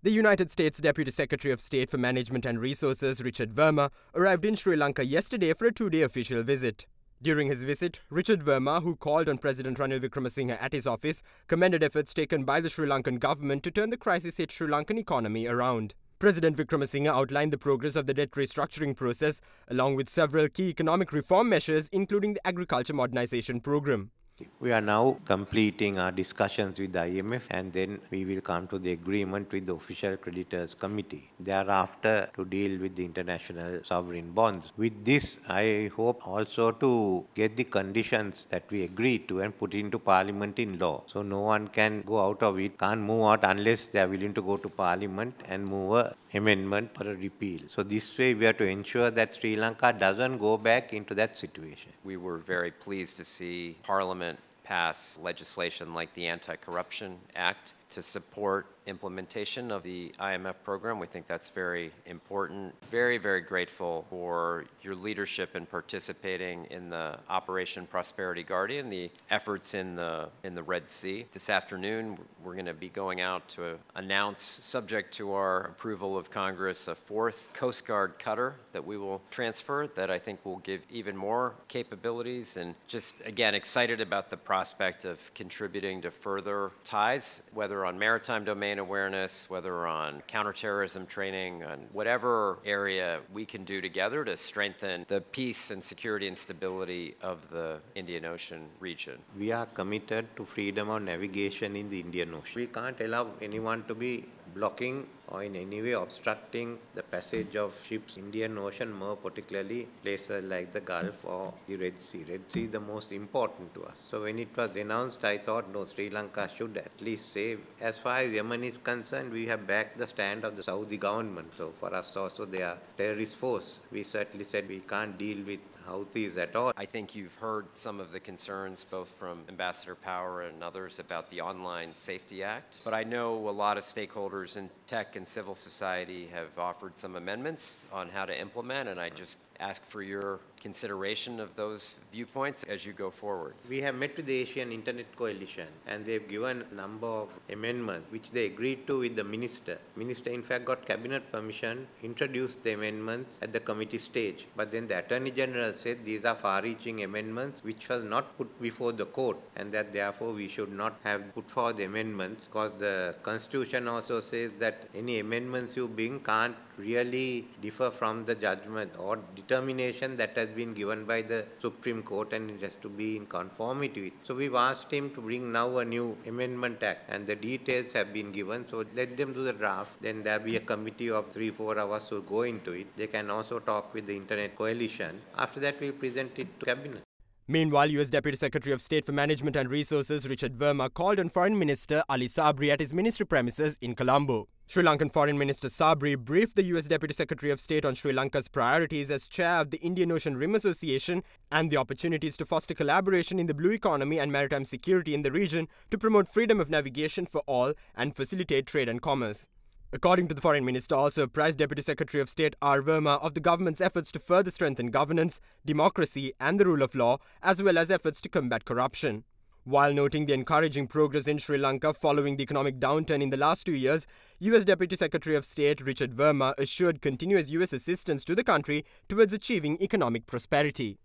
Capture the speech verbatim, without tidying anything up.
The United States Deputy Secretary of State for Management and Resources, Richard Verma, arrived in Sri Lanka yesterday for a two-day official visit. During his visit, Richard Verma, who called on President Ranil Wickremesinghe at his office, commended efforts taken by the Sri Lankan government to turn the crisis-hit Sri Lankan economy around. President Wickremesinghe outlined the progress of the debt restructuring process, along with several key economic reform measures, including the Agriculture Modernization Program. We are now completing our discussions with the I M F, and then we will come to the agreement with the Official Creditors Committee thereafter to deal with the international sovereign bonds. With this, I hope also to get the conditions that we agreed to and put into Parliament in law. So no one can go out of it, can't move out unless they are willing to go to Parliament and move an amendment or a repeal. So this way we are to ensure that Sri Lanka doesn't go back into that situation. We were very pleased to see Parliament pass legislation like the Anti-Corruption Act to support implementation of the I M F program. We think that's very important. Very, very grateful for your leadership in participating in the Operation Prosperity Guardian, the efforts in the, in the Red Sea. This afternoon, we're going to be going out to announce, subject to our approval of Congress, a fourth Coast Guard cutter that we will transfer that I think will give even more capabilities, and just, again, excited about the prospect of contributing to further ties, whether on maritime domain awareness, whether on counterterrorism training, on whatever area we can do together to strengthen the peace and security and stability of the Indian Ocean region. We are committed to freedom of navigation in the Indian Ocean. We can't allow anyone to be blocking or in any way obstructing the passage of ships in the Indian Ocean, more particularly places like the Gulf or the Red Sea. Red Sea is the most important to us. So when it was announced, I thought, no, Sri Lanka should at least say, as far as Yemen is concerned, we have backed the stand of the Saudi government. So for us also, they are terrorist force. We certainly said we can't deal with Houthis at all. I think you've heard some of the concerns both from Ambassador Power and others about the Online Safety Act, but I know a lot of stakeholders in tech and civil society have offered some amendments on how to implement, and I just ask for your consideration of those viewpoints as you go forward. We have met with the Asian Internet Coalition, and they've given a number of amendments which they agreed to with the minister. Minister in fact got cabinet permission, introduced the amendments at the committee stage, but then the Attorney General said these are far-reaching amendments which was not put before the court, and that therefore we should not have put forward the amendments, because the Constitution also says that any amendments you bring can't really differ from the judgment or determination that has been given by the Supreme Court, and it has to be in conformity with. So we've asked him to bring now a new amendment act, and the details have been given. So let them do the draft, then there'll be a committee of three, four hours to go into it. They can also talk with the Internet Coalition. After that, we'll present it to Cabinet. Meanwhile, U S Deputy Secretary of State for Management and Resources Richard Verma called on Foreign Minister Ali Sabri at his ministry premises in Colombo. Sri Lankan Foreign Minister Sabri briefed the U S Deputy Secretary of State on Sri Lanka's priorities as chair of the Indian Ocean Rim Association and the opportunities to foster collaboration in the blue economy and maritime security in the region to promote freedom of navigation for all and facilitate trade and commerce. According to the Foreign Minister, also apprised Deputy Secretary of State R. Verma of the government's efforts to further strengthen governance, democracy and the rule of law, as well as efforts to combat corruption. While noting the encouraging progress in Sri Lanka following the economic downturn in the last two years, U S Deputy Secretary of State Richard Verma assured continuous U S assistance to the country towards achieving economic prosperity.